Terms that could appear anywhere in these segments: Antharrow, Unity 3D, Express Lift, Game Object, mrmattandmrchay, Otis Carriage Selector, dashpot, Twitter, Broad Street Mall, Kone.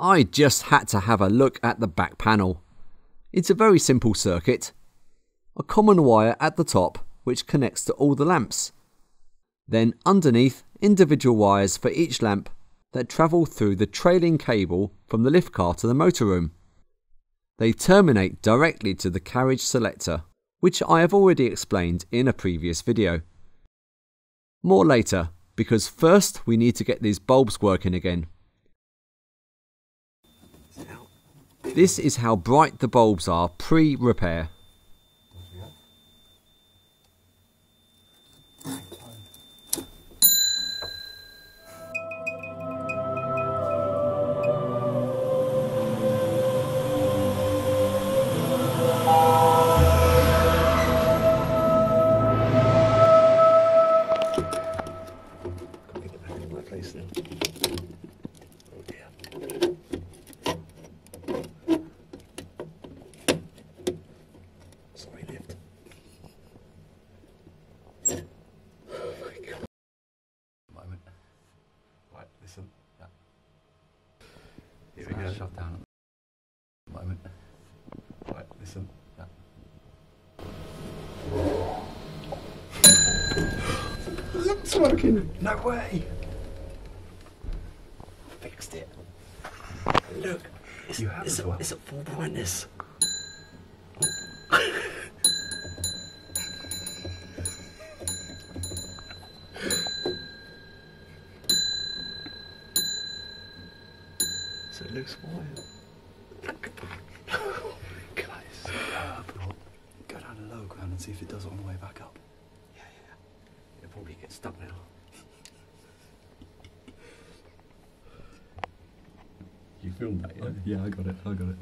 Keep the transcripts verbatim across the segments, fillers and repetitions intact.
I just had to have a look at the back panel. It's a very simple circuit. A common wire at the top which connects to all the lamps. Then underneath, individual wires for each lamp that travel through the trailing cable from the lift car to the motorroom. They terminate directly to the carriage selector, which I have already explained in a previous video. More later, because first we need to get these bulbs working again. This is how bright the bulbs are pre-repair. Shut down at the moment. Right, listen. Yeah. It's working! No way! I fixed it. Look, it's, you have it's, as well. It's at full brightness. It looks wild. Can I set it up? Go down to the lower ground and see if it does it on the way back up. Yeah, yeah. It'll probably get stuck now. You filmed that, yeah? Oh, yeah, I got it, I got it.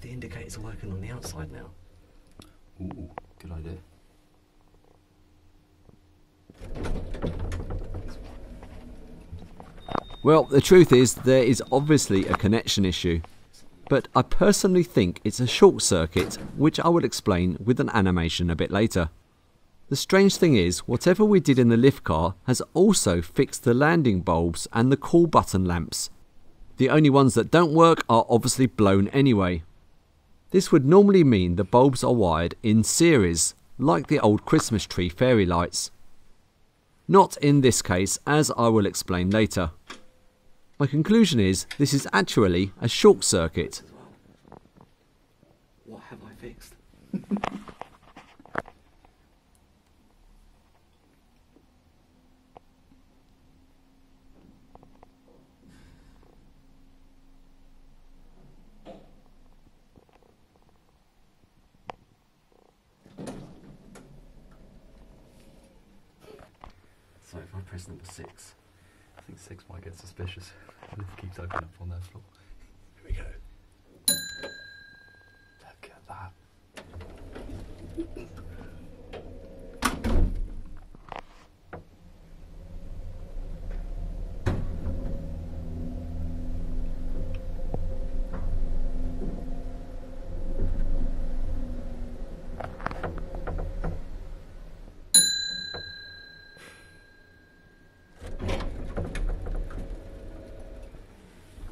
The indicators are working on the outside now. Ooh, good idea. Well, the truth is there is obviously a connection issue, but I personally think it's a short circuit, which I will explain with an animation a bit later. The strange thing is, whatever we did in the lift car has also fixed the landing bulbs and the call button lamps. The only ones that don't work are obviously blown anyway. This would normally mean the bulbs are wired in series, like the old Christmas tree fairy lights. Not in this case, as I will explain later. My conclusion is this is actually a short circuit. What have I fixed? So if I press number six, I think six might get suspicious. It keeps opening up on that floor. Here we go. Look at that.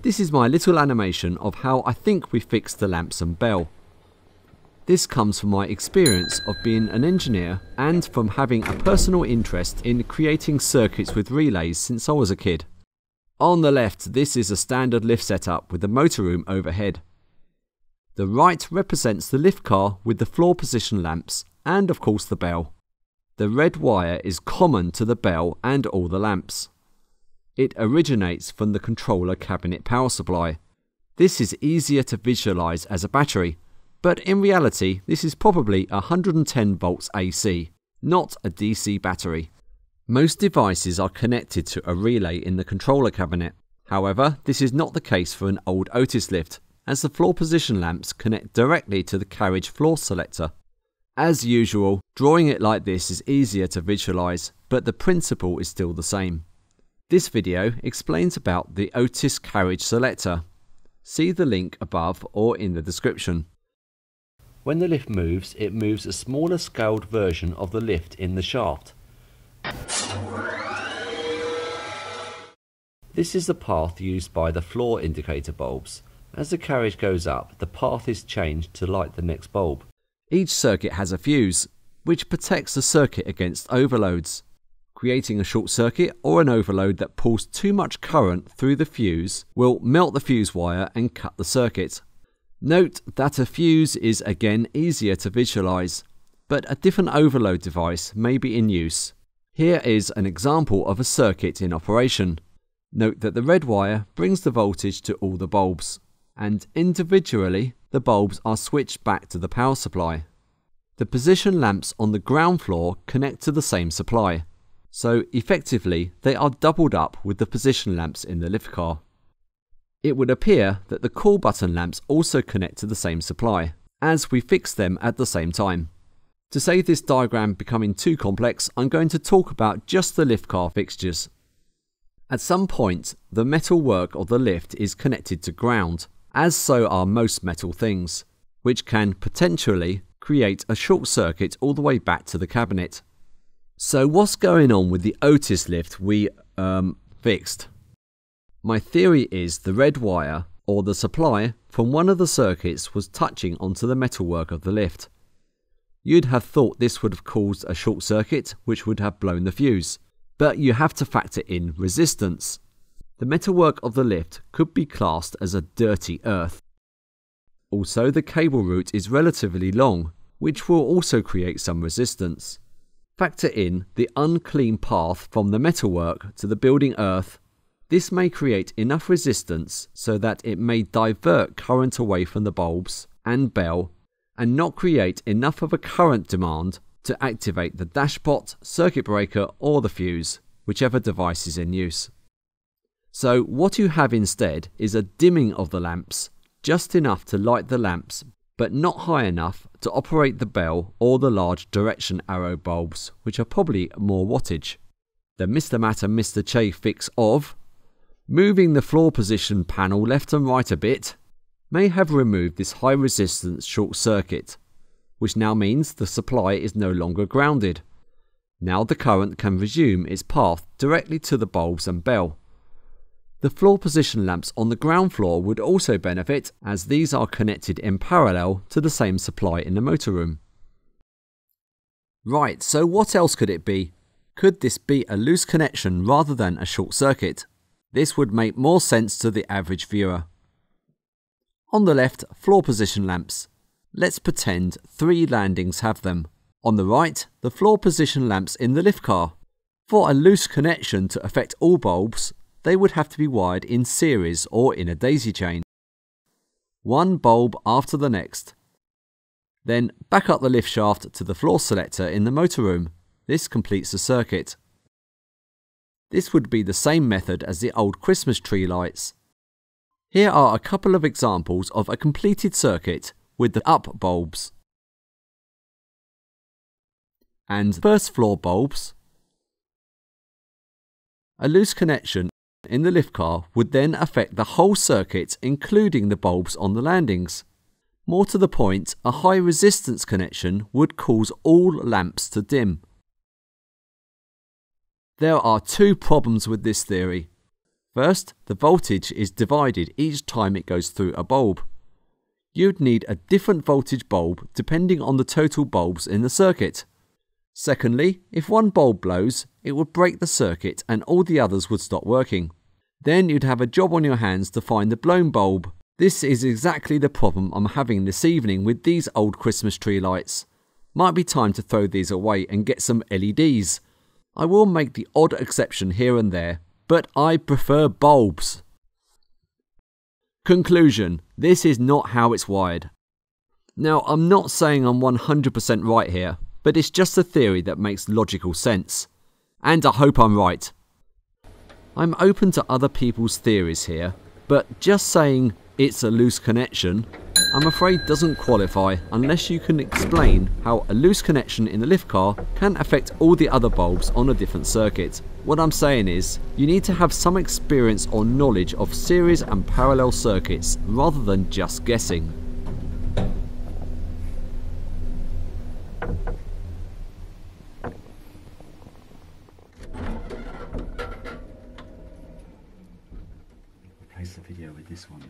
This is my little animation of how I think we fixed the lamps and bell. This comes from my experience of being an engineer and from having a personal interest in creating circuits with relays since I was a kid. On the left, this is a standard lift setup with the motor room overhead. The right represents the lift car with the floor position lamps and of course the bell. The red wire is common to the bell and all the lamps. It originates from the controller cabinet power supply. This is easier to visualise as a battery, but in reality this is probably one hundred ten volts A C, not a D C battery. Most devices are connected to a relay in the controller cabinet. However, this is not the case for an old Otis lift, as the floor position lamps connect directly to the carriage floor selector. As usual, drawing it like this is easier to visualise, but the principle is still the same. This video explains about the Otis Carriage Selector. See the link above or in the description. When the lift moves, it moves a smaller scaled version of the lift in the shaft. This is the path used by the floor indicator bulbs. As the carriage goes up, the path is changed to light the next bulb. Each circuit has a fuse, which protects the circuit against overloads. Creating a short circuit or an overload that pulls too much current through the fuse will melt the fuse wire and cut the circuit. Note that a fuse is again easier to visualise, but a different overload device may be in use. Here is an example of a circuit in operation. Note that the red wire brings the voltage to all the bulbs, and individually the bulbs are switched back to the power supply. The position lamps on the ground floor connect to the same supply, so effectively they are doubled up with the position lamps in the lift car. It would appear that the call button lamps also connect to the same supply, as we fix them at the same time. To save this diagram becoming too complex, I'm going to talk about just the lift car fixtures. At some point, the metal work of the lift is connected to ground, as so are most metal things, which can potentially create a short circuit all the way back to the cabinet. So what's going on with the Otis lift we um, fixed? My theory is the red wire, or the supply, from one of the circuits was touching onto the metalwork of the lift. You'd have thought this would have caused a short circuit, which would have blown the fuse. But you have to factor in resistance. The metalwork of the lift could be classed as a dirty earth. Also, the cable route is relatively long, which will also create some resistance. Factor in the unclean path from the metalwork to the building earth. This may create enough resistance so that it may divert current away from the bulbs and bell and not create enough of a current demand to activate the dashpot, circuit breaker or the fuse, whichever device is in use. So what you have instead is a dimming of the lamps, just enough to light the lamps but not high enough to operate the bell or the large direction arrow bulbs, which are probably more wattage. The Mister Matt and Mister Chay fix of moving the floor position panel left and right a bit may have removed this high resistance short circuit, which now means the supply is no longer grounded. Now the current can resume its path directly to the bulbs and bell. The floor position lamps on the ground floor would also benefit, as these are connected in parallel to the same supply in the motor room. Right, so what else could it be? Could this be a loose connection rather than a short circuit? This would make more sense to the average viewer. On the left, floor position lamps. Let's pretend three landings have them. On the right, the floor position lamps in the lift car. For a loose connection to affect all bulbs, they would have to be wired in series or in a daisy chain. One bulb after the next. Then back up the lift shaft to the floor selector in the motor room. This completes the circuit. This would be the same method as the old Christmas tree lights. Here are a couple of examples of a completed circuit with the up bulbs and first floor bulbs. A loose connection in the lift car would then affect the whole circuit, including the bulbs on the landings. More to the point, a high resistance connection would cause all lamps to dim. There are two problems with this theory. First, the voltage is divided each time it goes through a bulb. You'd need a different voltage bulb depending on the total bulbs in the circuit. Secondly, if one bulb blows, it would break the circuit and all the others would stop working. Then you'd have a job on your hands to find the blown bulb. This is exactly the problem I'm having this evening with these old Christmas tree lights. Might be time to throw these away and get some L E Ds. I will make the odd exception here and there, but I prefer bulbs. Conclusion. This is not how it's wired. Now, I'm not saying I'm one hundred percent right here, but it's just a theory that makes logical sense. And I hope I'm right. I'm open to other people's theories here, but just saying it's a loose connection, I'm afraid doesn't qualify unless you can explain how a loose connection in the lift car can affect all the other bulbs on a different circuit. What I'm saying is, you need to have some experience or knowledge of series and parallel circuits rather than just guessing. Replace the video with this one now.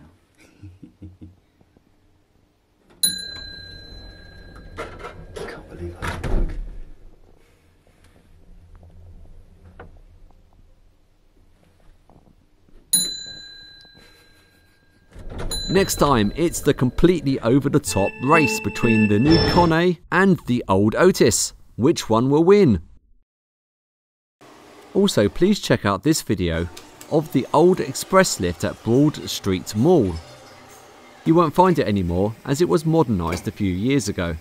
Next time, it's the completely over-the-top race between the new Kone and the old Otis. Which one will win? Also, please check out this video of the old Express Lift at Broad Street Mall. You won't find it anymore as it was modernised a few years ago.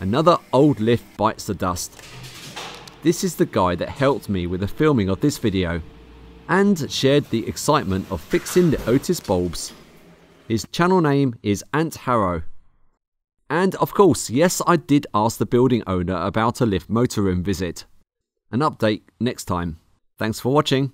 Another old lift bites the dust. This is the guy that helped me with the filming of this video and shared the excitement of fixing the Otis bulbs. His channel name is Antharrow. And of course, yes, I did ask the building owner about a lift motorroom visit. An update next time. Thanks for watching.